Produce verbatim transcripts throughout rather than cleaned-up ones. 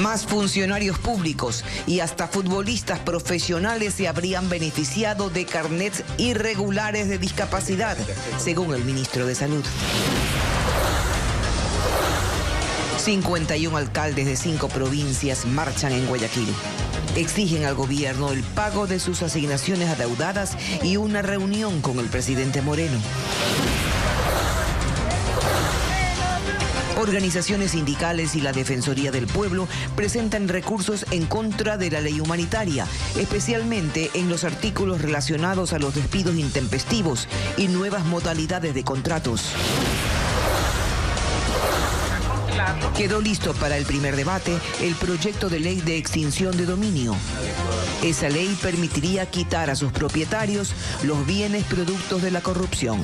Más funcionarios públicos y hasta futbolistas profesionales se habrían beneficiado de carnets irregulares de discapacidad, según el ministro de Salud. cincuenta y un alcaldes de cinco provincias marchan en Guayaquil. Exigen al gobierno el pago de sus asignaciones adeudadas y una reunión con el presidente Moreno. Organizaciones sindicales y la Defensoría del Pueblo presentan recursos en contra de la ley humanitaria, especialmente en los artículos relacionados a los despidos intempestivos y nuevas modalidades de contratos. Quedó listo para el primer debate el proyecto de ley de extinción de dominio. Esa ley permitiría quitar a sus propietarios los bienes productos de la corrupción.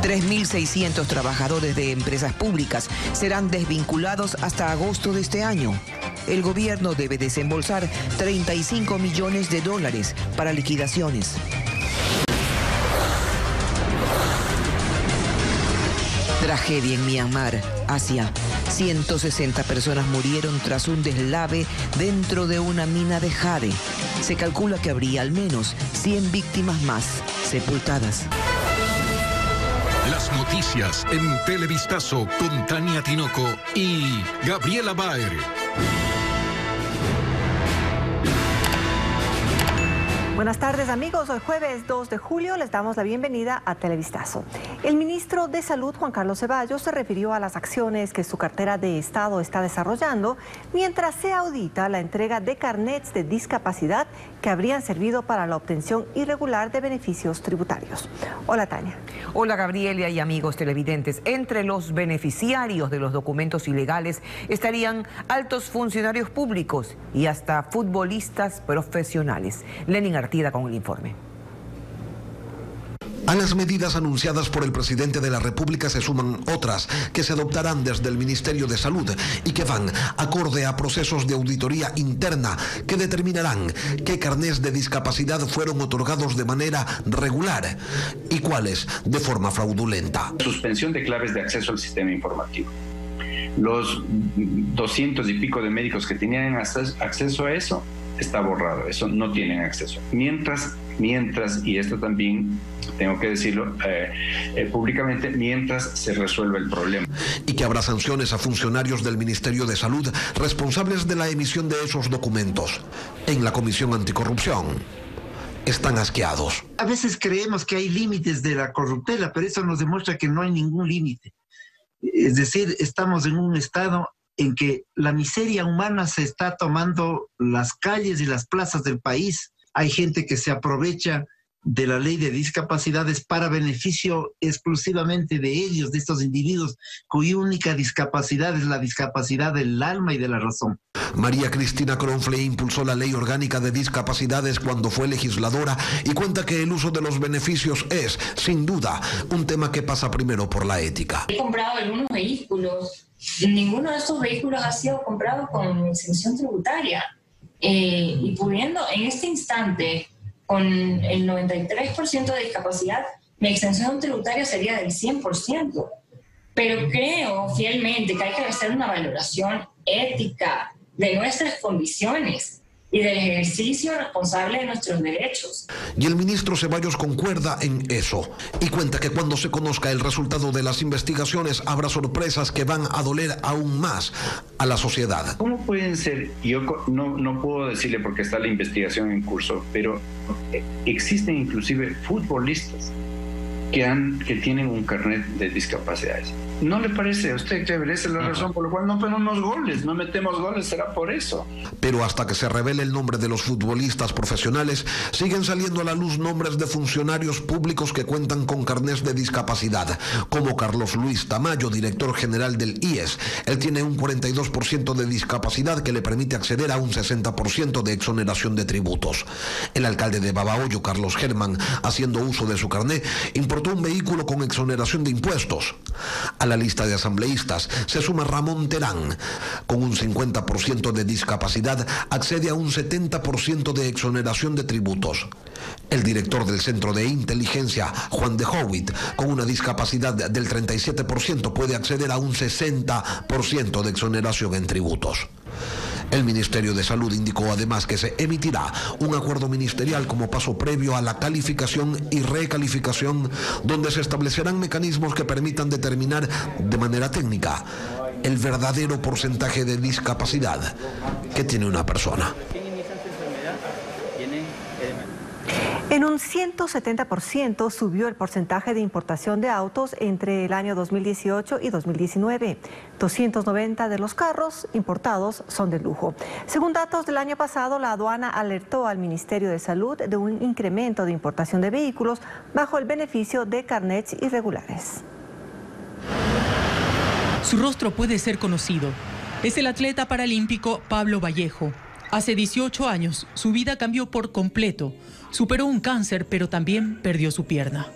tres mil seiscientos trabajadores de empresas públicas serán desvinculados hasta agosto de este año. El gobierno debe desembolsar treinta y cinco millones de dólares para liquidaciones. Tragedia en Myanmar, Asia. ciento sesenta personas murieron tras un deslave dentro de una mina de jade. Se calcula que habría al menos cien víctimas más sepultadas. Las noticias en Televistazo con Tania Tinoco y Gabriela Baer. Buenas tardes, amigos. Hoy jueves dos de julio les damos la bienvenida a Televistazo. El ministro de Salud, Juan Carlos Ceballos, se refirió a las acciones que su cartera de Estado está desarrollando mientras se audita la entrega de carnets de discapacidad que habrían servido para la obtención irregular de beneficios tributarios. Hola, Tania. Hola, Gabriela y amigos televidentes. Entre los beneficiarios de los documentos ilegales estarían altos funcionarios públicos y hasta futbolistas profesionales. Lenin Arcángel con el informe. A las medidas anunciadas por el presidente de la República se suman otras que se adoptarán desde el Ministerio de Salud y que van acorde a procesos de auditoría interna que determinarán qué carnés de discapacidad fueron otorgados de manera regular y cuáles de forma fraudulenta. Suspensión de claves de acceso al sistema informativo. Los doscientos y pico de médicos que tenían acceso a eso está borrado, eso no tienen acceso. Mientras, mientras, y esto también tengo que decirlo eh, eh, públicamente, mientras se resuelve el problema. Y que habrá sanciones a funcionarios del Ministerio de Salud responsables de la emisión de esos documentos. En la Comisión Anticorrupción están asqueados. A veces creemos que hay límites de la corruptela, pero eso nos demuestra que no hay ningún límite. Es decir, estamos en un estado en que la miseria humana se está tomando las calles y las plazas del país. Hay gente que se aprovecha de la ley de discapacidades para beneficio exclusivamente de ellos, de estos individuos, cuya única discapacidad es la discapacidad del alma y de la razón. María Cristina Kronfle impulsó la Ley Orgánica de Discapacidades cuando fue legisladora y cuenta que el uso de los beneficios es, sin duda, un tema que pasa primero por la ética. He comprado algunos vehículos. Ninguno de estos vehículos ha sido comprado con exención tributaria eh, y pudiendo en este instante con el noventa y tres por ciento de discapacidad, mi exención tributaria sería del cien por ciento, pero creo fielmente que hay que hacer una valoración ética de nuestras condiciones y del ejercicio responsable de nuestros derechos. Y el ministro Ceballos concuerda en eso y cuenta que cuando se conozca el resultado de las investigaciones habrá sorpresas que van a doler aún más a la sociedad. ¿Cómo pueden ser? Yo no, no puedo decirle porque está la investigación en curso, pero existen inclusive futbolistas que, han, que tienen un carnet de discapacidades. ¿No le parece a usted que merece la razón por la cual no ponemos goles, no metemos goles? Será por eso. Pero hasta que se revele el nombre de los futbolistas profesionales, siguen saliendo a la luz nombres de funcionarios públicos que cuentan con carnés de discapacidad, como Carlos Luis Tamayo, director general del I E S. Él tiene un cuarenta y dos por ciento de discapacidad que le permite acceder a un sesenta por ciento de exoneración de tributos. El alcalde de Babahoyo, Carlos Germán, haciendo uso de su carné, importó un vehículo con exoneración de impuestos. A la lista de asambleístas se suma Ramón Terán. Con un cincuenta por ciento de discapacidad, accede a un setenta por ciento de exoneración de tributos. El director del Centro de Inteligencia, Juan de Howitt, con una discapacidad del treinta y siete por ciento, puede acceder a un sesenta por ciento de exoneración en tributos. El Ministerio de Salud indicó además que se emitirá un acuerdo ministerial como paso previo a la calificación y recalificación, donde se establecerán mecanismos que permitan determinar de manera técnica el verdadero porcentaje de discapacidad que tiene una persona. En un ciento setenta por ciento subió el porcentaje de importación de autos entre el año dos mil dieciocho y dos mil diecinueve. doscientos noventa de los carros importados son de lujo. Según datos del año pasado, la aduana alertó al Ministerio de Salud de un incremento de importación de vehículos bajo el beneficio de carnets irregulares. Su rostro puede ser conocido. Es el atleta paralímpico Pablo Vallejo. Hace dieciocho años, su vida cambió por completo. Superó un cáncer, pero también perdió su pierna.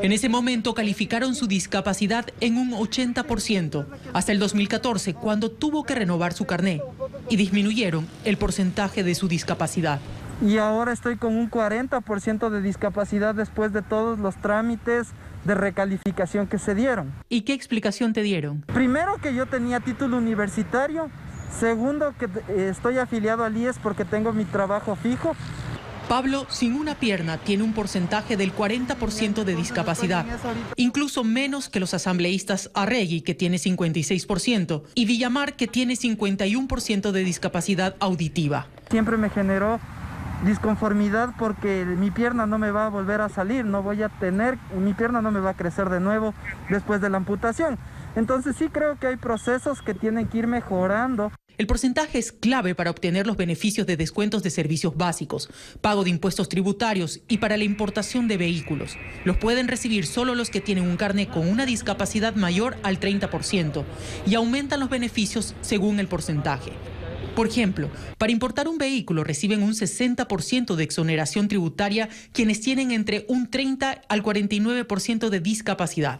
En ese momento calificaron su discapacidad en un ochenta por ciento, hasta el dos mil catorce, cuando tuvo que renovar su carné, y disminuyeron el porcentaje de su discapacidad. Y ahora estoy con un cuarenta por ciento de discapacidad después de todos los trámites de recalificación que se dieron. ¿Y qué explicación te dieron? Primero, que yo tenía título universitario. Segundo, que estoy afiliado al I E S porque tengo mi trabajo fijo. Pablo, sin una pierna, tiene un porcentaje del cuarenta por ciento de discapacidad, incluso menos que los asambleístas Arregui, que tiene cincuenta y seis por ciento, y Villamar, que tiene cincuenta y uno por ciento de discapacidad auditiva. Siempre me generó disconformidad porque mi pierna no me va a volver a salir, no voy a tener, mi pierna no me va a crecer de nuevo después de la amputación. Entonces sí creo que hay procesos que tienen que ir mejorando. El porcentaje es clave para obtener los beneficios de descuentos de servicios básicos, pago de impuestos tributarios y para la importación de vehículos. Los pueden recibir solo los que tienen un carné con una discapacidad mayor al treinta por ciento y aumentan los beneficios según el porcentaje. Por ejemplo, para importar un vehículo reciben un sesenta por ciento de exoneración tributaria quienes tienen entre un treinta al cuarenta y nueve por ciento de discapacidad.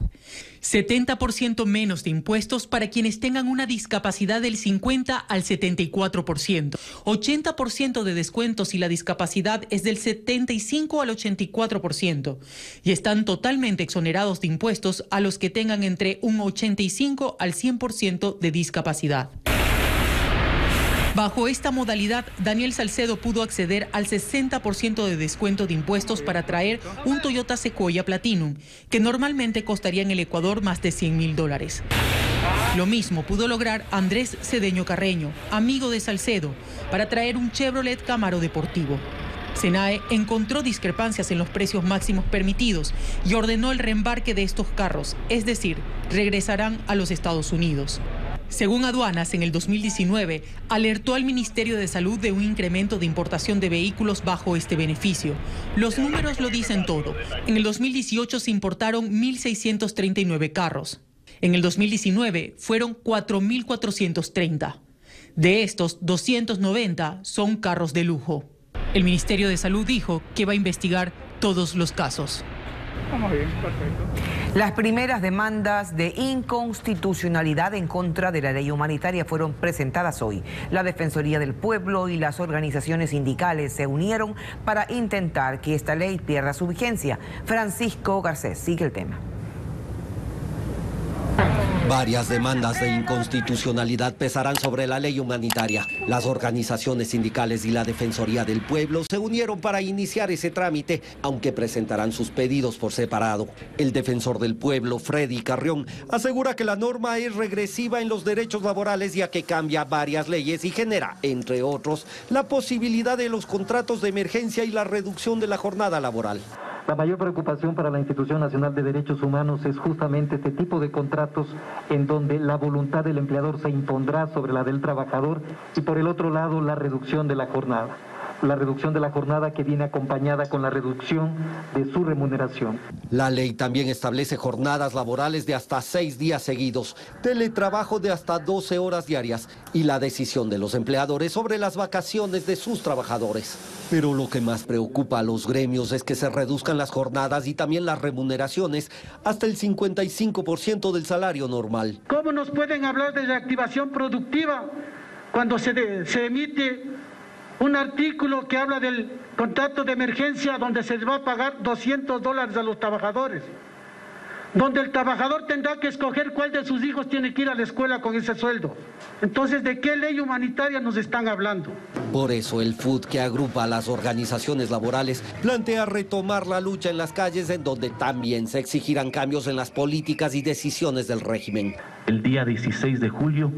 setenta por ciento menos de impuestos para quienes tengan una discapacidad del cincuenta al setenta y cuatro por ciento. ochenta por ciento de descuentos si la discapacidad es del setenta y cinco al ochenta y cuatro por ciento. Y están totalmente exonerados de impuestos a los que tengan entre un ochenta y cinco al cien por ciento de discapacidad. Bajo esta modalidad, Daniel Salcedo pudo acceder al sesenta por ciento de descuento de impuestos para traer un Toyota Sequoia Platinum, que normalmente costaría en el Ecuador más de cien mil dólares. Lo mismo pudo lograr Andrés Cedeño Carreño, amigo de Salcedo, para traer un Chevrolet Camaro deportivo. SENAE encontró discrepancias en los precios máximos permitidos y ordenó el reembarque de estos carros, es decir, regresarán a los Estados Unidos. Según aduanas, en el dos mil diecinueve alertó al Ministerio de Salud de un incremento de importación de vehículos bajo este beneficio. Los números lo dicen todo. En el dos mil dieciocho se importaron mil seiscientos treinta y nueve carros. En el dos mil diecinueve fueron cuatro mil cuatrocientos treinta. De estos, doscientos noventa son carros de lujo. El Ministerio de Salud dijo que va a investigar todos los casos. Estamos bien, perfecto. Las primeras demandas de inconstitucionalidad en contra de la ley humanitaria fueron presentadas hoy. La Defensoría del Pueblo y las organizaciones sindicales se unieron para intentar que esta ley pierda su vigencia. Francisco Garcés sigue el tema. Varias demandas de inconstitucionalidad pesarán sobre la ley humanitaria. Las organizaciones sindicales y la Defensoría del Pueblo se unieron para iniciar ese trámite, aunque presentarán sus pedidos por separado. El defensor del pueblo, Freddy Carrión, asegura que la norma es regresiva en los derechos laborales, ya que cambia varias leyes y genera, entre otros, la posibilidad de los contratos de emergencia y la reducción de la jornada laboral. La mayor preocupación para la Institución Nacional de Derechos Humanos es justamente este tipo de contratos en donde la voluntad del empleador se impondrá sobre la del trabajador y, por el otro lado, la reducción de la jornada. la reducción de la jornada que viene acompañada con la reducción de su remuneración. La ley también establece jornadas laborales de hasta seis días seguidos, teletrabajo de hasta doce horas diarias y la decisión de los empleadores sobre las vacaciones de sus trabajadores. Pero lo que más preocupa a los gremios es que se reduzcan las jornadas y también las remuneraciones hasta el cincuenta y cinco por ciento del salario normal. ¿Cómo nos pueden hablar de reactivación productiva cuando se, de, se emite un artículo que habla del contrato de emergencia donde se va a pagar doscientos dólares a los trabajadores, donde el trabajador tendrá que escoger cuál de sus hijos tiene que ir a la escuela con ese sueldo? Entonces, ¿de qué ley humanitaria nos están hablando? Por eso el F U D, que agrupa a las organizaciones laborales, plantea retomar la lucha en las calles, en donde también se exigirán cambios en las políticas y decisiones del régimen. El día dieciséis de julio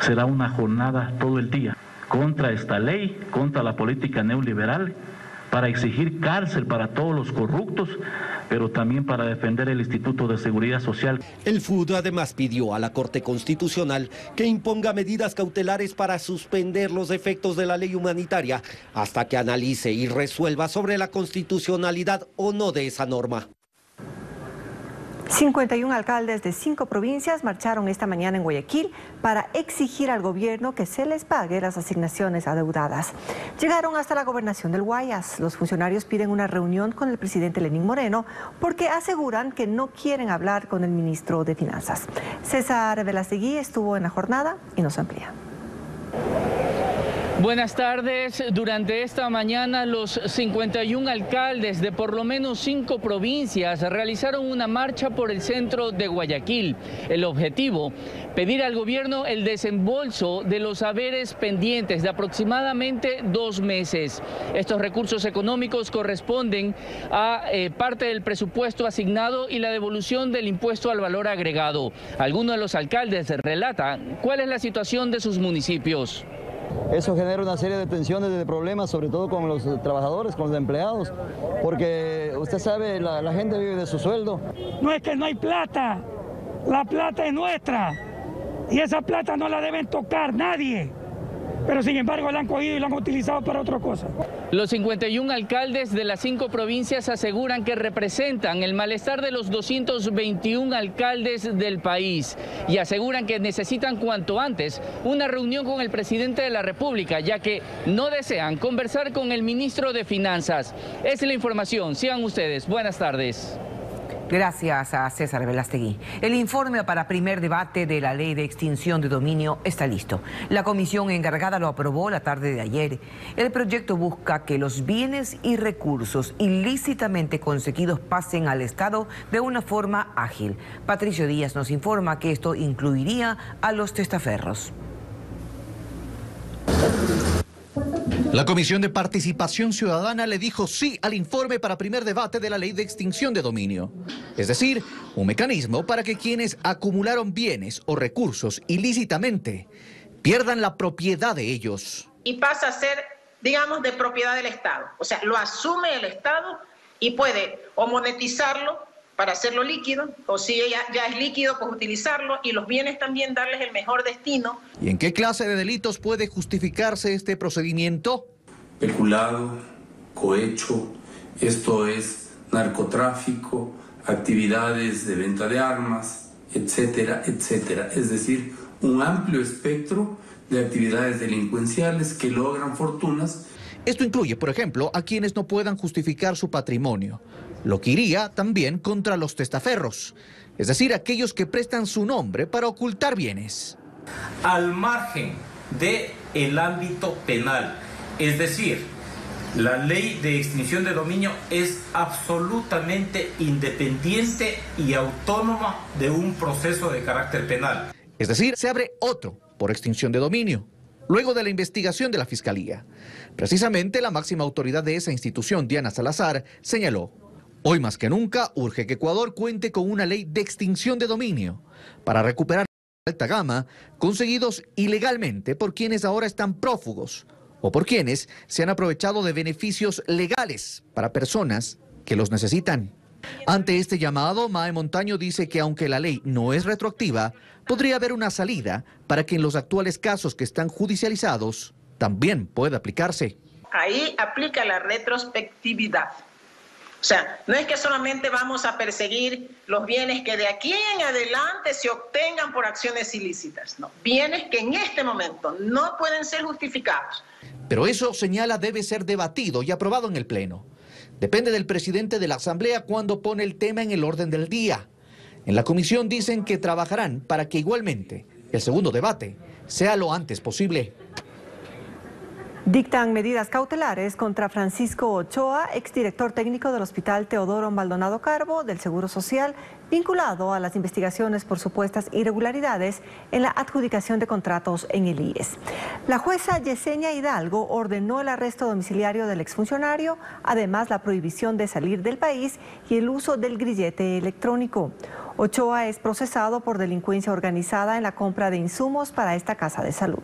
será una jornada todo el día contra esta ley, contra la política neoliberal, para exigir cárcel para todos los corruptos, pero también para defender el Instituto de Seguridad Social. El F U D además pidió a la Corte Constitucional que imponga medidas cautelares para suspender los efectos de la ley humanitaria hasta que analice y resuelva sobre la constitucionalidad o no de esa norma. cincuenta y un alcaldes de cinco provincias marcharon esta mañana en Guayaquil para exigir al gobierno que se les pague las asignaciones adeudadas. Llegaron hasta la gobernación del Guayas. Los funcionarios piden una reunión con el presidente Lenín Moreno porque aseguran que no quieren hablar con el ministro de Finanzas. César Velaseguí estuvo en la jornada y nos amplía. Buenas tardes. Durante esta mañana los cincuenta y un alcaldes de por lo menos cinco provincias realizaron una marcha por el centro de Guayaquil. El objetivo, pedir al gobierno el desembolso de los haberes pendientes de aproximadamente dos meses. Estos recursos económicos corresponden a eh, parte del presupuesto asignado y la devolución del impuesto al valor agregado. Algunos de los alcaldes relatan cuál es la situación de sus municipios. Eso genera una serie de tensiones, de problemas, sobre todo con los trabajadores, con los empleados, porque usted sabe, la, la gente vive de su sueldo. No es que no hay plata, la plata es nuestra y esa plata no la deben tocar nadie. Pero sin embargo la han cogido y la han utilizado para otra cosa. Los cincuenta y un alcaldes de las cinco provincias aseguran que representan el malestar de los doscientos veintiún alcaldes del país y aseguran que necesitan cuanto antes una reunión con el presidente de la República, ya que no desean conversar con el ministro de Finanzas. Esa es la información. Sigan ustedes. Buenas tardes. Gracias a César Velaseguí. El informe para primer debate de la ley de extinción de dominio está listo. La comisión encargada lo aprobó la tarde de ayer. El proyecto busca que los bienes y recursos ilícitamente conseguidos pasen al Estado de una forma ágil. Patricio Díaz nos informa que esto incluiría a los testaferros. La Comisión de Participación Ciudadana le dijo sí al informe para primer debate de la ley de extinción de dominio. Es decir, un mecanismo para que quienes acumularon bienes o recursos ilícitamente pierdan la propiedad de ellos. Y pasa a ser, digamos, de propiedad del Estado. O sea, lo asume el Estado y puede o monetizarlo para hacerlo líquido, o si ya, ya es líquido, pues utilizarlo, y los bienes también darles el mejor destino. ¿Y en qué clase de delitos puede justificarse este procedimiento? Peculado, cohecho, esto es narcotráfico, actividades de venta de armas, etcétera, etcétera. Es decir, un amplio espectro de actividades delincuenciales que logran fortunas. Esto incluye, por ejemplo, a quienes no puedan justificar su patrimonio, lo que iría también contra los testaferros, es decir, aquellos que prestan su nombre para ocultar bienes. Al margen del ámbito penal, es decir, la ley de extinción de dominio es absolutamente independiente y autónoma de un proceso de carácter penal. Es decir, se abre otro por extinción de dominio, luego de la investigación de la Fiscalía. Precisamente la máxima autoridad de esa institución, Diana Salazar, señaló: hoy más que nunca urge que Ecuador cuente con una ley de extinción de dominio para recuperar la alta gama conseguidos ilegalmente por quienes ahora están prófugos o por quienes se han aprovechado de beneficios legales para personas que los necesitan. Ante este llamado, Mae Montaño dice que aunque la ley no es retroactiva, podría haber una salida para que en los actuales casos que están judicializados también pueda aplicarse. ahí aplica la retrospectividad. O sea, no es que solamente vamos a perseguir los bienes que de aquí en adelante se obtengan por acciones ilícitas, no, bienes que en este momento no pueden ser justificados. Pero eso, señala, debe ser debatido y aprobado en el Pleno. Depende del presidente de la Asamblea cuando pone el tema en el orden del día. En la comisión dicen que trabajarán para que igualmente el segundo debate sea lo antes posible. Dictan medidas cautelares contra Francisco Ochoa, exdirector técnico del Hospital Teodoro Maldonado Carbo del Seguro Social, vinculado a las investigaciones por supuestas irregularidades en la adjudicación de contratos en el I E S. La jueza Yesenia Hidalgo ordenó el arresto domiciliario del exfuncionario, además la prohibición de salir del país y el uso del grillete electrónico. Ochoa es procesado por delincuencia organizada en la compra de insumos para esta casa de salud.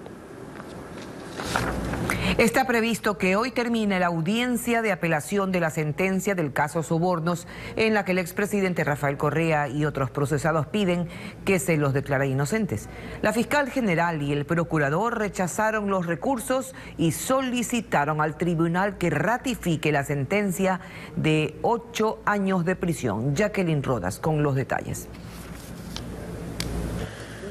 Está previsto que hoy termine la audiencia de apelación de la sentencia del caso Sobornos, en la que el expresidente Rafael Correa y otros procesados piden que se los declare inocentes. La fiscal general y el procurador rechazaron los recursos y solicitaron al tribunal que ratifique la sentencia de ocho años de prisión. Jacqueline Rodas con los detalles.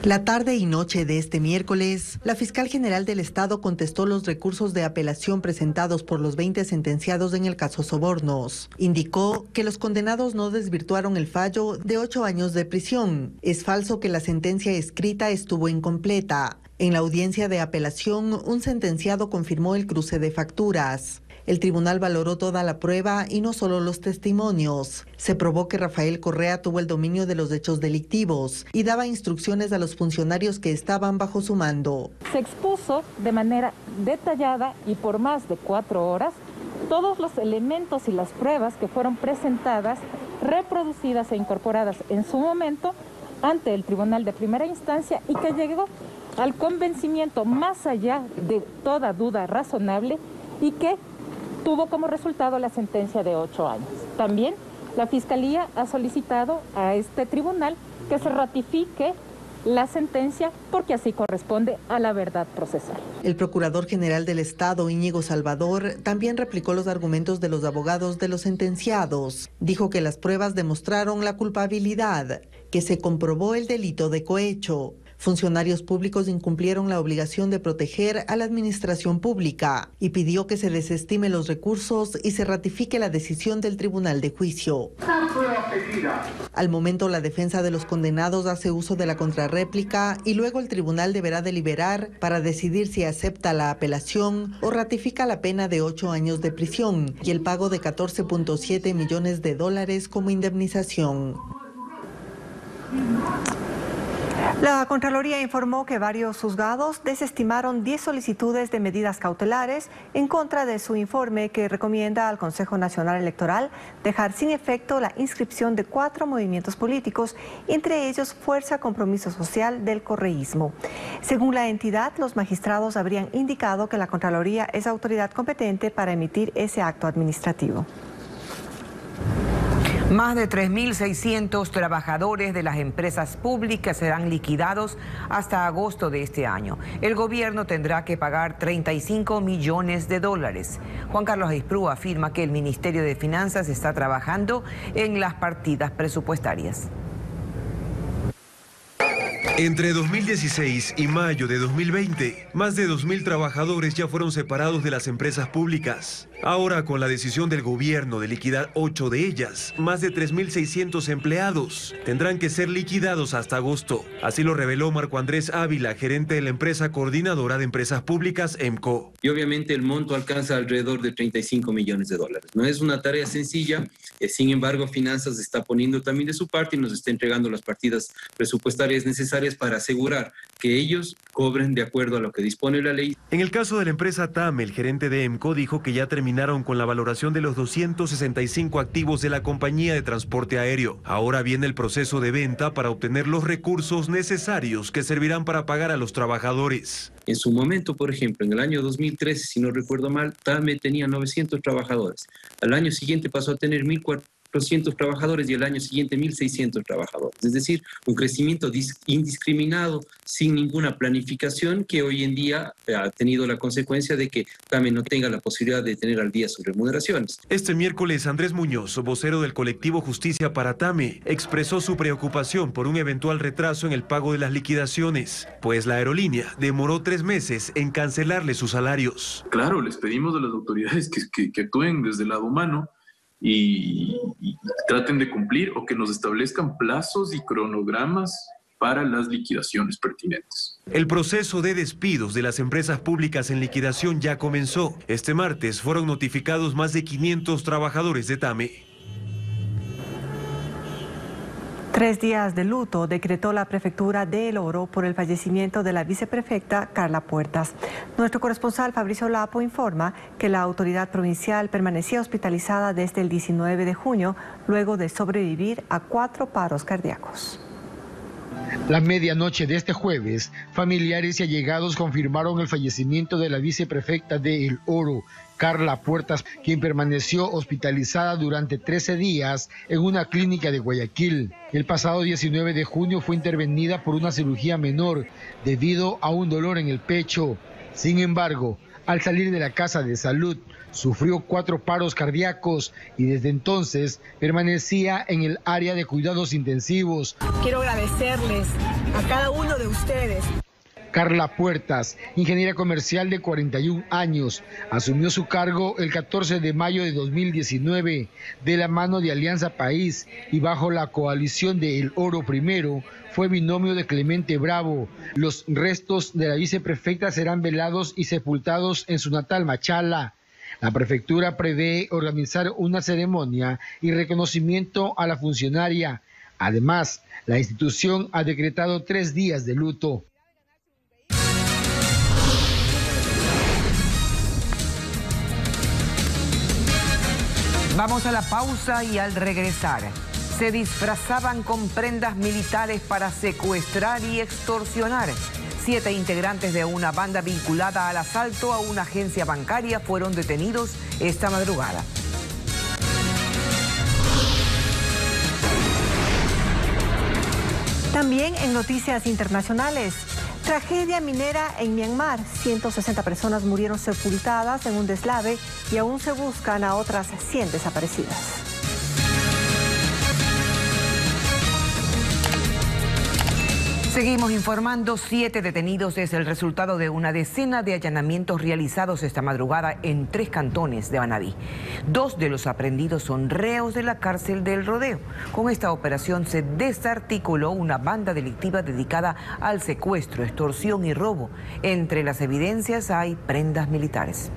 La tarde y noche de este miércoles, la fiscal general del Estado contestó los recursos de apelación presentados por los veinte sentenciados en el caso Sobornos. Indicó que los condenados no desvirtuaron el fallo de ocho años de prisión. Es falso que la sentencia escrita estuvo incompleta. En la audiencia de apelación, un sentenciado confirmó el cruce de facturas. El tribunal valoró toda la prueba y no solo los testimonios. Se probó que Rafael Correa tuvo el dominio de los hechos delictivos y daba instrucciones a los funcionarios que estaban bajo su mando. Se expuso de manera detallada y por más de cuatro horas todos los elementos y las pruebas que fueron presentadas, reproducidas e incorporadas en su momento ante el tribunal de primera instancia y que llegó al convencimiento más allá de toda duda razonable y que tuvo como resultado la sentencia de ocho años. También la Fiscalía ha solicitado a este tribunal que se ratifique la sentencia porque así corresponde a la verdad procesal. El Procurador General del Estado, Íñigo Salvador, también replicó los argumentos de los abogados de los sentenciados. Dijo que las pruebas demostraron la culpabilidad, que se comprobó el delito de cohecho. Funcionarios públicos incumplieron la obligación de proteger a la administración pública y pidió que se desestime los recursos y se ratifique la decisión del Tribunal de Juicio. Al momento, la defensa de los condenados hace uso de la contrarréplica y luego el tribunal deberá deliberar para decidir si acepta la apelación o ratifica la pena de ocho años de prisión y el pago de catorce punto siete millones de dólares como indemnización. La Contraloría informó que varios juzgados desestimaron diez solicitudes de medidas cautelares en contra de su informe que recomienda al Consejo Nacional Electoral dejar sin efecto la inscripción de cuatro movimientos políticos, entre ellos Fuerza Compromiso Social del Correísmo. Según la entidad, los magistrados habrían indicado que la Contraloría es autoridad competente para emitir ese acto administrativo. Más de tres mil seiscientos trabajadores de las empresas públicas serán liquidados hasta agosto de este año. El gobierno tendrá que pagar treinta y cinco millones de dólares. Juan Carlos Ceballos afirma que el Ministerio de Finanzas está trabajando en las partidas presupuestarias. Entre dos mil dieciséis y mayo de dos mil veinte, más de dos mil trabajadores ya fueron separados de las empresas públicas. Ahora, con la decisión del gobierno de liquidar ocho de ellas, más de tres mil seiscientos empleados tendrán que ser liquidados hasta agosto. Así lo reveló Marco Andrés Ávila, gerente de la empresa coordinadora de empresas públicas, E M C O. Y obviamente el monto alcanza alrededor de treinta y cinco millones de dólares. No es una tarea sencilla, eh, sin embargo, Finanzas está poniendo también de su parte y nos está entregando las partidas presupuestarias necesarias para asegurar que ellos cobren de acuerdo a lo que dispone la ley. En el caso de la empresa TAME, el gerente de E M C O dijo que ya terminaron con la valoración de los doscientos sesenta y cinco activos de la compañía de transporte aéreo. Ahora viene el proceso de venta para obtener los recursos necesarios que servirán para pagar a los trabajadores. En su momento, por ejemplo, en el año dos mil trece, si no recuerdo mal, TAME tenía novecientos trabajadores. Al año siguiente pasó a tener mil cuatrocientos. doscientos trabajadores y el año siguiente mil seiscientos trabajadores. Es decir, un crecimiento indiscriminado sin ninguna planificación que hoy en día ha tenido la consecuencia de que también no tenga la posibilidad de tener al día sus remuneraciones. Este miércoles, Andrés Muñoz, vocero del colectivo Justicia para TAME, expresó su preocupación por un eventual retraso en el pago de las liquidaciones, pues la aerolínea demoró tres meses en cancelarle sus salarios. Claro, les pedimos a las autoridades que, que, que actúen desde el lado humano y, y traten de cumplir o que nos establezcan plazos y cronogramas para las liquidaciones pertinentes. El proceso de despidos de las empresas públicas en liquidación ya comenzó. Este martes fueron notificados más de quinientos trabajadores de TAME. Tres días de luto decretó la prefectura de El Oro por el fallecimiento de la viceprefecta Carla Puertas. Nuestro corresponsal Fabricio Lapo informa que la autoridad provincial permanecía hospitalizada desde el diecinueve de junio, luego de sobrevivir a cuatro paros cardíacos. La medianoche de este jueves, familiares y allegados confirmaron el fallecimiento de la viceprefecta de El Oro, Carla Puertas, quien permaneció hospitalizada durante trece días en una clínica de Guayaquil. El pasado diecinueve de junio fue intervenida por una cirugía menor debido a un dolor en el pecho. Sin embargo, al salir de la casa de salud, sufrió cuatro paros cardíacos y desde entonces permanecía en el área de cuidados intensivos. Quiero agradecerles a cada uno de ustedes. Carla Puertas, ingeniera comercial de cuarenta y un años, asumió su cargo el catorce de mayo de dos mil diecinueve de la mano de Alianza País y bajo la coalición de El Oro Primero fue binomio de Clemente Bravo. Los restos de la viceprefecta serán velados y sepultados en su natal Machala. La prefectura prevé organizar una ceremonia y reconocimiento a la funcionaria. Además, la institución ha decretado tres días de luto. Vamos a la pausa y al regresar, se disfrazaban con prendas militares para secuestrar y extorsionar. Siete integrantes de una banda vinculada al asalto a una agencia bancaria fueron detenidos esta madrugada. También en noticias internacionales, tragedia minera en Myanmar. ciento sesenta personas murieron sepultadas en un deslave y aún se buscan a otras cien desaparecidas. Seguimos informando. Siete detenidos es el resultado de una decena de allanamientos realizados esta madrugada en tres cantones de Manabí. Dos de los aprendidos son reos de la cárcel del Rodeo. Con esta operación se desarticuló una banda delictiva dedicada al secuestro, extorsión y robo. Entre las evidencias hay prendas militares.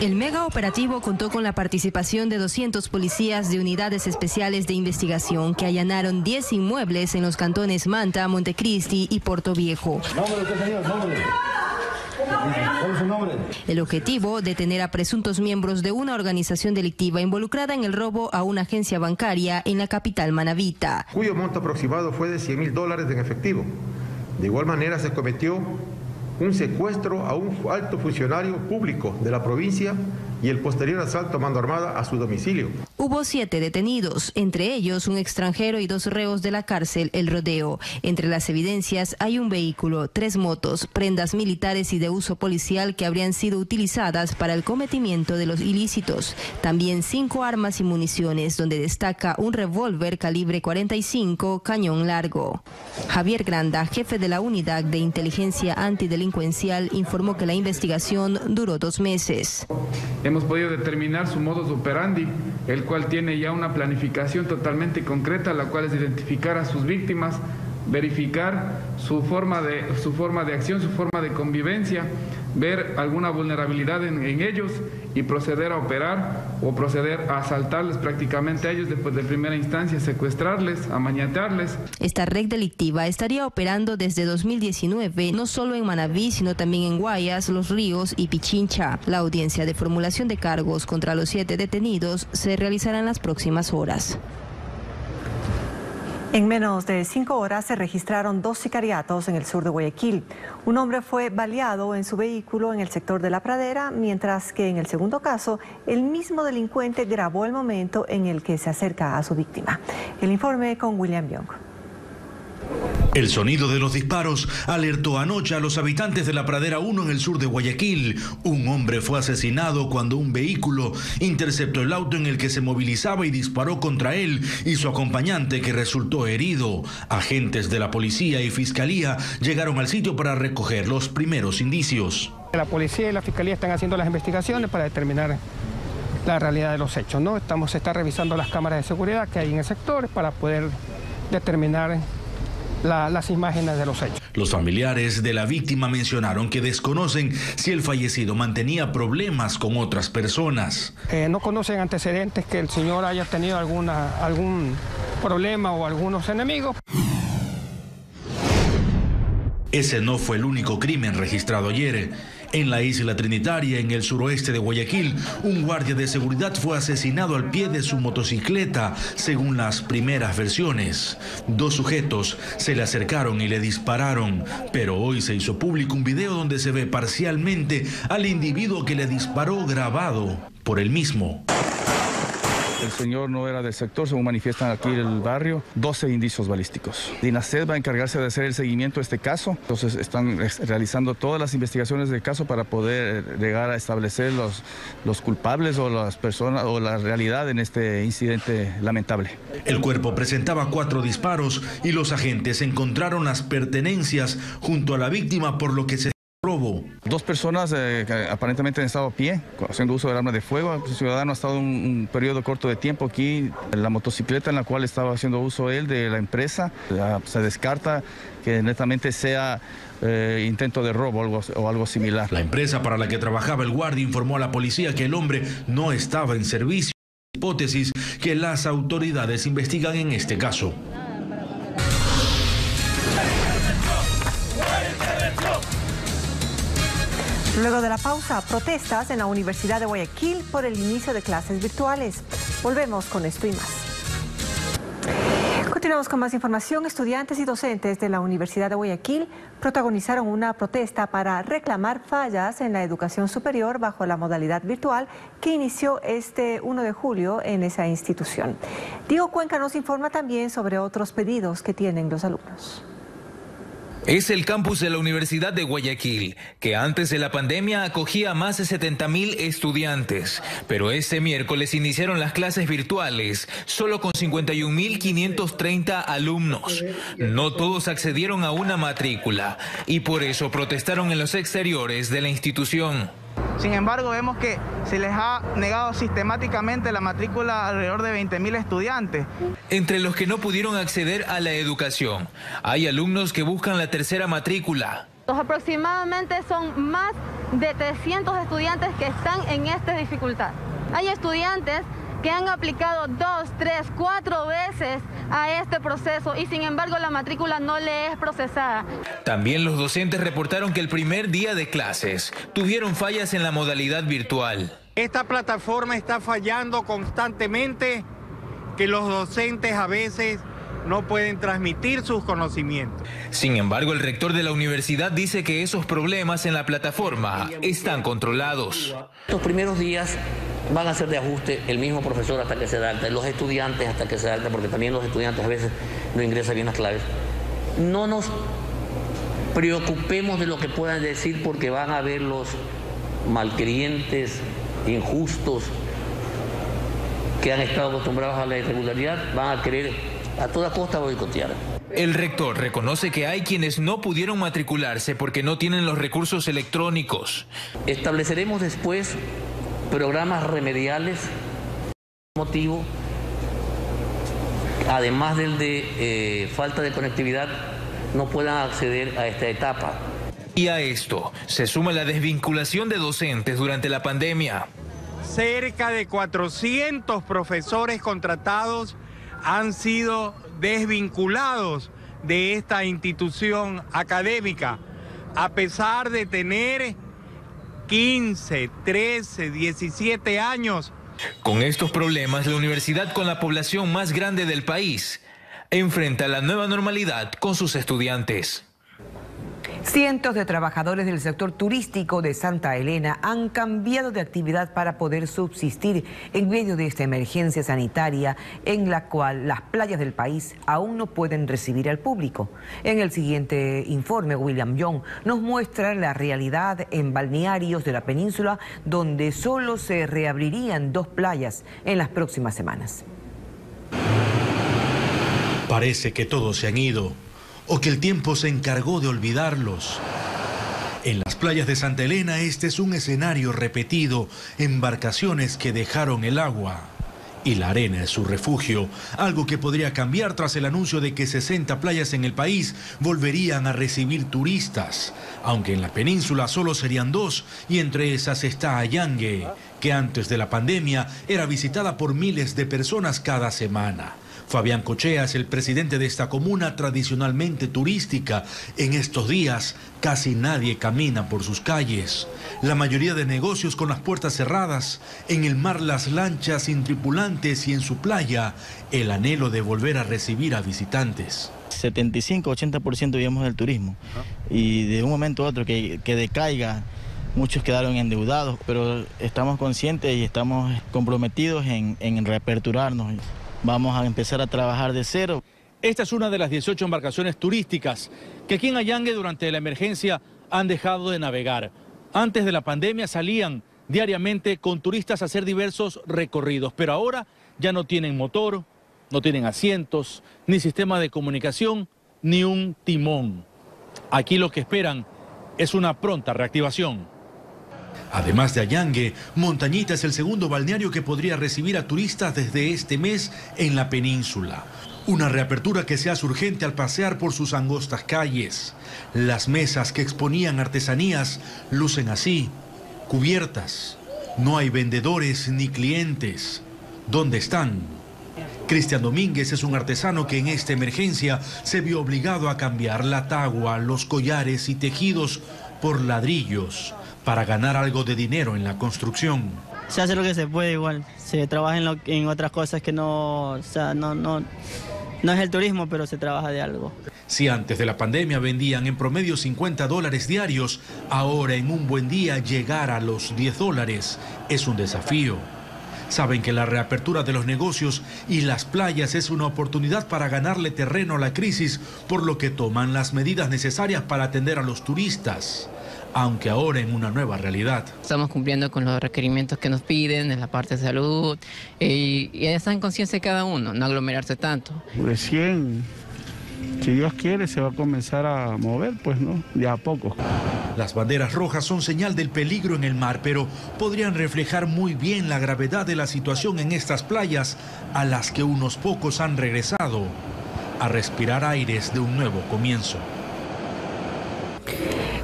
El mega operativo contó con la participación de doscientos policías de unidades especiales de investigación que allanaron diez inmuebles en los cantones Manta, Montecristi y Portoviejo. El objetivo, detener a presuntos miembros de una organización delictiva involucrada en el robo a una agencia bancaria en la capital manabita, cuyo monto aproximado fue de cien mil dólares en efectivo. De igual manera se cometió un secuestro a un alto funcionario público de la provincia y el posterior asalto a mano armada a su domicilio. Hubo siete detenidos, entre ellos un extranjero y dos reos de la cárcel El Rodeo. Entre las evidencias hay un vehículo, tres motos, prendas militares y de uso policial que habrían sido utilizadas para el cometimiento de los ilícitos. También cinco armas y municiones, donde destaca un revólver calibre cuarenta y cinco, cañón largo. Javier Granda, jefe de la Unidad de Inteligencia Antidelincuencial, informó que la investigación duró dos meses. Hemos podido determinar su modus operandi, el cual tiene ya una planificación totalmente concreta, la cual es identificar a sus víctimas, verificar su forma de, su forma de acción, su forma de convivencia, ver alguna vulnerabilidad en, en ellos y proceder a operar o proceder a asaltarles prácticamente a ellos después de primera instancia, secuestrarles, amañatarles. Esta red delictiva estaría operando desde dos mil diecinueve, no solo en Manabí, sino también en Guayas, Los Ríos y Pichincha. La audiencia de formulación de cargos contra los siete detenidos se realizará en las próximas horas. En menos de cinco horas se registraron dos sicariatos en el sur de Guayaquil. Un hombre fue baleado en su vehículo en el sector de La Pradera, mientras que en el segundo caso, el mismo delincuente grabó el momento en el que se acerca a su víctima. El informe con William Young. El sonido de los disparos alertó anoche a los habitantes de La Pradera uno en el sur de Guayaquil. Un hombre fue asesinado cuando un vehículo interceptó el auto en el que se movilizaba y disparó contra él y su acompañante, que resultó herido. Agentes de la policía y fiscalía llegaron al sitio para recoger los primeros indicios. La policía y la fiscalía están haciendo las investigaciones para determinar la realidad de los hechos, ¿no? Estamos, se está revisando las cámaras de seguridad que hay en el sector para poder determinar La, las imágenes de los hechos. Los familiares de la víctima mencionaron que desconocen si el fallecido mantenía problemas con otras personas. Eh, no conocen antecedentes que el señor haya tenido alguna, algún problema o algunos enemigos. Ese no fue el único crimen registrado ayer. En la isla Trinitaria, en el suroeste de Guayaquil, un guardia de seguridad fue asesinado al pie de su motocicleta, según las primeras versiones. Dos sujetos se le acercaron y le dispararon, pero hoy se hizo público un video donde se ve parcialmente al individuo que le disparó, grabado por él mismo. El señor no era del sector, según manifiestan aquí en el barrio. doce indicios balísticos. Dinased va a encargarse de hacer el seguimiento de este caso. Entonces están realizando todas las investigaciones del caso para poder llegar a establecer los, los culpables o las personas o la realidad en este incidente lamentable. El cuerpo presentaba cuatro disparos y los agentes encontraron las pertenencias junto a la víctima, por lo que se... robo. Dos personas eh, aparentemente han estado a pie, haciendo uso del arma de fuego. El ciudadano ha estado un, un periodo corto de tiempo aquí. La motocicleta en la cual estaba haciendo uso él de la empresa, la, se descarta que netamente sea eh, intento de robo algo, o algo similar. La empresa para la que trabajaba el guardia informó a la policía que el hombre no estaba en servicio. Hipótesis que las autoridades investigan en este caso. Luego de la pausa, protestas en la Universidad de Guayaquil por el inicio de clases virtuales. Volvemos con esto y más. Continuamos con más información. Estudiantes y docentes de la Universidad de Guayaquil protagonizaron una protesta para reclamar fallas en la educación superior bajo la modalidad virtual que inició este primero de julio en esa institución. Diego Cuenca nos informa también sobre otros pedidos que tienen los alumnos. Es el campus de la Universidad de Guayaquil, que antes de la pandemia acogía a más de setenta mil estudiantes, pero este miércoles iniciaron las clases virtuales, solo con cincuenta y un mil quinientos treinta alumnos. No todos accedieron a una matrícula y por eso protestaron en los exteriores de la institución. Sin embargo, vemos que se les ha negado sistemáticamente la matrícula a alrededor de veinte mil estudiantes. Entre los que no pudieron acceder a la educación, hay alumnos que buscan la tercera matrícula. Aproximadamente son más de trescientos estudiantes que están en esta dificultad. Hay estudiantes que han aplicado dos, tres, cuatro veces a este proceso y sin embargo la matrícula no le es procesada. También los docentes reportaron que el primer día de clases tuvieron fallas en la modalidad virtual. Esta plataforma está fallando constantemente, que los docentes a veces no pueden transmitir sus conocimientos. Sin embargo, el rector de la universidad dice que esos problemas en la plataforma están controlados. Los primeros días van a ser de ajuste, el mismo profesor hasta que se da alta, los estudiantes hasta que se da alta, porque también los estudiantes a veces no ingresan bien las claves. No nos preocupemos de lo que puedan decir, porque van a haber los malcrientes, injustos, que han estado acostumbrados a la irregularidad, van a querer a toda costa boicotear. El rector reconoce que hay quienes no pudieron matricularse porque no tienen los recursos electrónicos. Estableceremos después programas remediales, motivo, además del de eh, falta de conectividad, no puedan acceder a esta etapa. Y a esto se suma la desvinculación de docentes durante la pandemia. Cerca de cuatrocientos profesores contratados han sido desvinculados de esta institución académica, a pesar de tener quince, trece, diecisiete años. Con estos problemas, la universidad, con la población más grande del país, enfrenta la nueva normalidad con sus estudiantes. Cientos de trabajadores del sector turístico de Santa Elena han cambiado de actividad para poder subsistir en medio de esta emergencia sanitaria en la cual las playas del país aún no pueden recibir al público. En el siguiente informe, William Young nos muestra la realidad en balnearios de la península donde solo se reabrirían dos playas en las próximas semanas. Parece que todos se han ido, o que el tiempo se encargó de olvidarlos. En las playas de Santa Elena este es un escenario repetido, embarcaciones que dejaron el agua. Y la arena es su refugio, algo que podría cambiar tras el anuncio de que sesenta playas en el país volverían a recibir turistas, aunque en la península solo serían dos, y entre esas está Ayangue, que antes de la pandemia era visitada por miles de personas cada semana. Fabián Cochea es el presidente de esta comuna tradicionalmente turística. En estos días casi nadie camina por sus calles. La mayoría de negocios con las puertas cerradas, en el mar las lanchas sin tripulantes y en su playa el anhelo de volver a recibir a visitantes. setenta y cinco a ochenta por ciento digamos del turismo y de un momento a otro que, que decaiga. Muchos quedaron endeudados, pero estamos conscientes y estamos comprometidos en, en reaperturarnos. Vamos a empezar a trabajar de cero. Esta es una de las dieciocho embarcaciones turísticas que aquí en Ayangue durante la emergencia han dejado de navegar. Antes de la pandemia salían diariamente con turistas a hacer diversos recorridos, pero ahora ya no tienen motor, no tienen asientos, ni sistema de comunicación, ni un timón. Aquí lo que esperan es una pronta reactivación. Además de Ayangue, Montañita es el segundo balneario que podría recibir a turistas desde este mes en la península. Una reapertura que se hace urgente al pasear por sus angostas calles. Las mesas que exponían artesanías lucen así, cubiertas. No hay vendedores ni clientes. ¿Dónde están? Cristian Domínguez es un artesano que en esta emergencia se vio obligado a cambiar la tagua, los collares y tejidos por ladrillos, para ganar algo de dinero en la construcción. Se hace lo que se puede igual, se trabaja en, lo, en otras cosas que no, o sea, no, no, no es el turismo, pero se trabaja de algo. Si antes de la pandemia vendían en promedio cincuenta dólares diarios, ahora en un buen día llegar a los diez dólares es un desafío. Saben que la reapertura de los negocios y las playas es una oportunidad para ganarle terreno a la crisis, por lo que toman las medidas necesarias para atender a los turistas, aunque ahora en una nueva realidad. Estamos cumpliendo con los requerimientos que nos piden en la parte de salud eh, y está en conciencia cada uno, no aglomerarse tanto. Recién, si Dios quiere, se va a comenzar a mover, pues no, de a poco. Las banderas rojas son señal del peligro en el mar, pero podrían reflejar muy bien la gravedad de la situación en estas playas a las que unos pocos han regresado a respirar aires de un nuevo comienzo.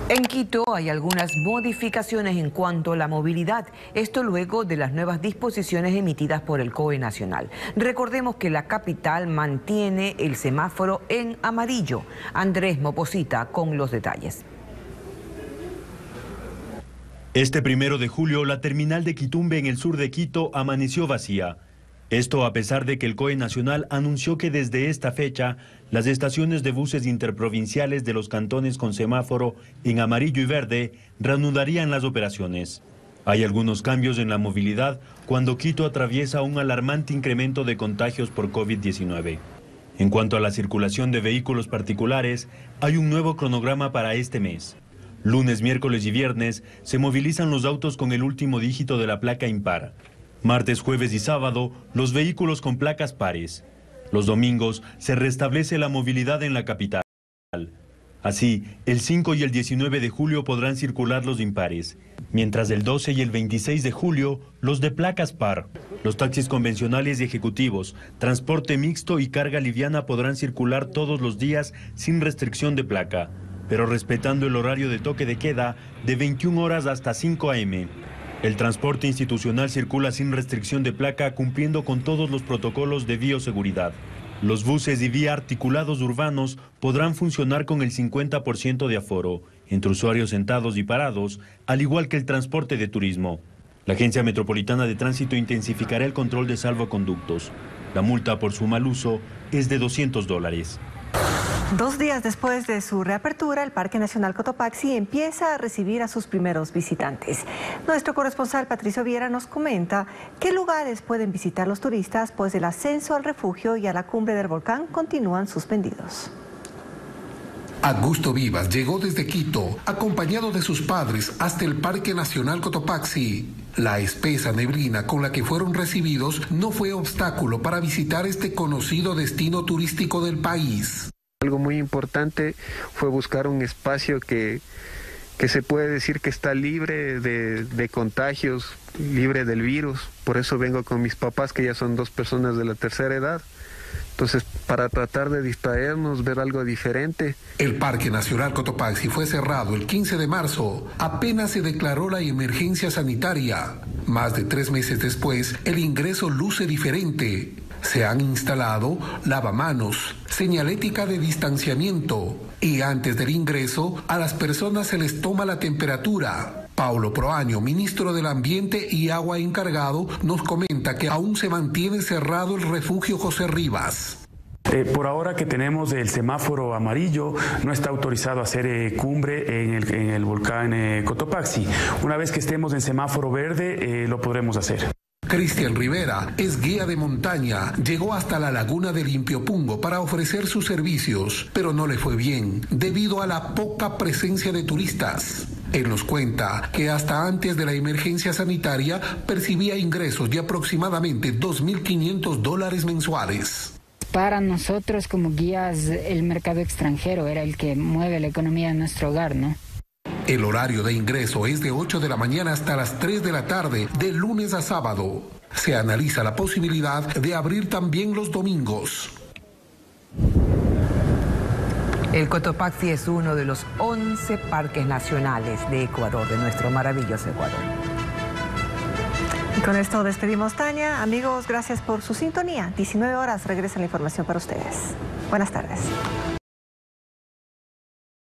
En Quito hay algunas modificaciones en cuanto a la movilidad, esto luego de las nuevas disposiciones emitidas por el C O E Nacional. Recordemos que la capital mantiene el semáforo en amarillo. Andrés Moposita con los detalles. Este primero de julio, la terminal de Quitumbe en el sur de Quito amaneció vacía. Esto a pesar de que el C O E Nacional anunció que desde esta fecha las estaciones de buses interprovinciales de los cantones con semáforo en amarillo y verde reanudarían las operaciones. Hay algunos cambios en la movilidad cuando Quito atraviesa un alarmante incremento de contagios por COVID diecinueve. En cuanto a la circulación de vehículos particulares, hay un nuevo cronograma para este mes. Lunes, miércoles y viernes se movilizan los autos con el último dígito de la placa impar. Martes, jueves y sábado, los vehículos con placas pares. Los domingos se restablece la movilidad en la capital. Así, el cinco y el diecinueve de julio podrán circular los impares, mientras el doce y el veintiséis de julio, los de placas par. Los taxis convencionales y ejecutivos, transporte mixto y carga liviana podrán circular todos los días sin restricción de placa, pero respetando el horario de toque de queda de veintiuna horas hasta cinco a eme. El transporte institucional circula sin restricción de placa, cumpliendo con todos los protocolos de bioseguridad. Los buses y vía articulados urbanos podrán funcionar con el cincuenta por ciento de aforo, entre usuarios sentados y parados, al igual que el transporte de turismo. La Agencia Metropolitana de Tránsito intensificará el control de salvoconductos. La multa por su mal uso es de doscientos dólares. Dos días después de su reapertura, el Parque Nacional Cotopaxi empieza a recibir a sus primeros visitantes. Nuestro corresponsal Patricio Viera nos comenta qué lugares pueden visitar los turistas, pues el ascenso al refugio y a la cumbre del volcán continúan suspendidos. Augusto Vivas llegó desde Quito, acompañado de sus padres, hasta el Parque Nacional Cotopaxi. La espesa neblina con la que fueron recibidos no fue obstáculo para visitar este conocido destino turístico del país. Algo muy importante fue buscar un espacio que, que se puede decir que está libre de, de contagios, libre del virus. Por eso vengo con mis papás, que ya son dos personas de la tercera edad. Entonces, para tratar de distraernos, ver algo diferente. El Parque Nacional Cotopaxi fue cerrado el quince de marzo. Apenas se declaró la emergencia sanitaria. Más de tres meses después, el ingreso luce diferente. Se han instalado lavamanos, señalética de distanciamiento. Y antes del ingreso, a las personas se les toma la temperatura. Paulo Proaño, ministro del Ambiente y Agua encargado, nos comenta que aún se mantiene cerrado el refugio José Rivas. Eh, por ahora que tenemos el semáforo amarillo, no está autorizado a hacer eh, cumbre en el, en el volcán eh, Cotopaxi. Una vez que estemos en semáforo verde, eh, lo podremos hacer. Cristian Rivera es guía de montaña, llegó hasta la laguna de Limpiopungo para ofrecer sus servicios, pero no le fue bien debido a la poca presencia de turistas. Él nos cuenta que hasta antes de la emergencia sanitaria percibía ingresos de aproximadamente dos mil quinientos dólares mensuales. Para nosotros como guías, el mercado extranjero era el que mueve la economía de nuestro hogar, ¿no? El horario de ingreso es de ocho de la mañana hasta las tres de la tarde, de lunes a sábado. Se analiza la posibilidad de abrir también los domingos. El Cotopaxi es uno de los once parques nacionales de Ecuador, de nuestro maravilloso Ecuador. Y con esto despedimos, Tania. Amigos, gracias por su sintonía. diecinueve horas regresa la información para ustedes. Buenas tardes.